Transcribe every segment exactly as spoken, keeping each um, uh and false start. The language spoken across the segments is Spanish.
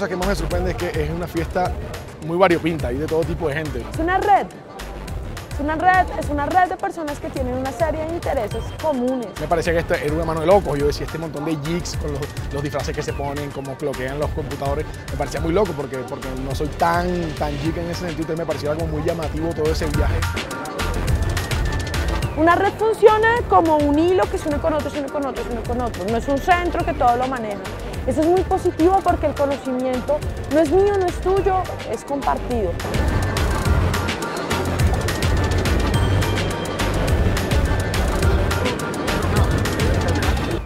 cosa que más me sorprende es que es una fiesta muy variopinta, hay de todo tipo de gente. Es una red. Es una red, es una red de personas que tienen una serie de intereses comunes. Me parecía que este era una mano de locos. Yo decía, este montón de jigs con los, los disfraces que se ponen, como bloquean los computadores, me parecía muy loco porque, porque no soy tan, tan geek en ese sentido. Entonces me parecía algo muy llamativo todo ese viaje. Una red funciona como un hilo que se une con otro, se une con otro, se une con otro. No es un centro que todo lo maneja. Eso es muy positivo porque el conocimiento no es mío, no es tuyo, es compartido.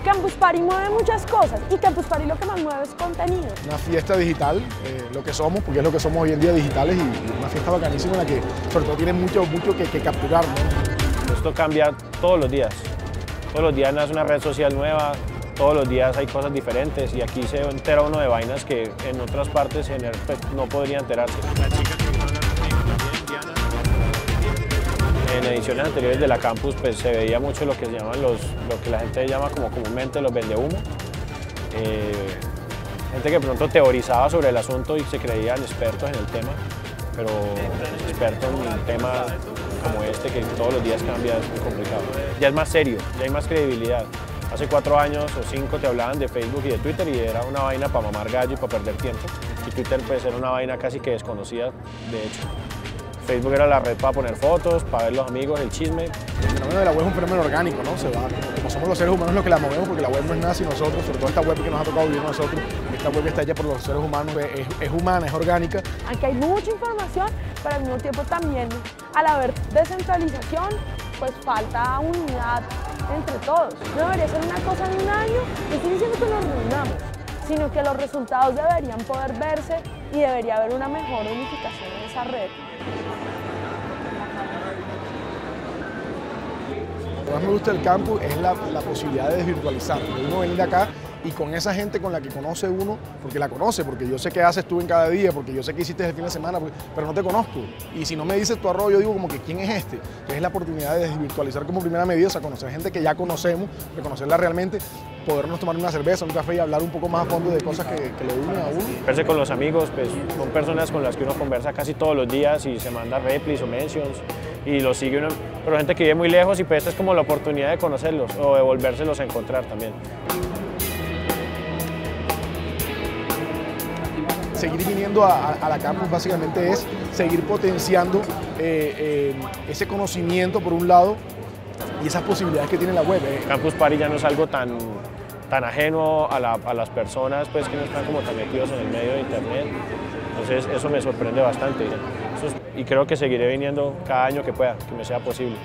Campus Party mueve muchas cosas y Campus Party lo que más mueve es contenido. Una fiesta digital, eh, lo que somos, porque es lo que somos hoy en día, digitales, y una fiesta bacanísima en la que sobre todo tiene mucho, mucho que, que capturar, ¿no? Esto cambia todos los días. Todos los días nace una red social nueva, todos los días hay cosas diferentes y aquí se entera uno de vainas que en otras partes en el, pues, no podría enterarse. En ediciones anteriores de la Campus, pues, se veía mucho lo que, se llaman los, lo que la gente llama como comúnmente los vendehumo. Eh, gente que pronto teorizaba sobre el asunto y se creían expertos en el tema, pero expertos en un tema como este que todos los días cambia es muy complicado. Ya es más serio, ya hay más credibilidad. Hace cuatro años o cinco te hablaban de Facebook y de Twitter y era una vaina para mamar gallo y para perder tiempo. Y Twitter, pues, era una vaina casi que desconocida, de hecho. Facebook era la red para poner fotos, para ver los amigos, el chisme. El fenómeno de la web es un fenómeno orgánico, ¿no? Se va, como somos los seres humanos los que la movemos, porque la web no es nada sin nosotros, sobre todo esta web que nos ha tocado vivir nosotros, esta web que está hecha por los seres humanos, es, es humana, es orgánica. Aunque hay mucha información, pero al mismo tiempo también, al haber descentralización, pues falta unidad entre todos. No debería ser una cosa de un año, no estoy diciendo que nos reunamos, sino que los resultados deberían poder verse y debería haber una mejor unificación en esa red. Lo que más me gusta del campus es la, la posibilidad de desvirtualizar, de uno venir acá y con esa gente con la que conoce uno, porque la conoce, porque yo sé qué haces tú en cada día, porque yo sé qué hiciste el fin de semana, porque, pero no te conozco. Y si no me dices tu arroyo, yo digo como que ¿quién es este? Entonces es la oportunidad de desvirtualizar como primera medida, o sea, conocer gente que ya conocemos, de conocerla realmente, podernos tomar una cerveza, un café y hablar un poco más a fondo de cosas que, que le unen a uno. Verse con los amigos, pues son personas con las que uno conversa casi todos los días y se manda replis o mentions y los sigue uno, pero gente que vive muy lejos y pues esta es como la oportunidad de conocerlos o de volvérselos a encontrar también. Seguir viniendo a, a, a la Campus básicamente es seguir potenciando eh, eh, ese conocimiento por un lado y esas posibilidades que tiene la web. Eh. Campus Party ya no es algo tan, tan ajeno a, la, a las personas, pues, que no están como tan metidos en el medio de internet, entonces eso me sorprende bastante, eso es, y creo que seguiré viniendo cada año que pueda, que me sea posible.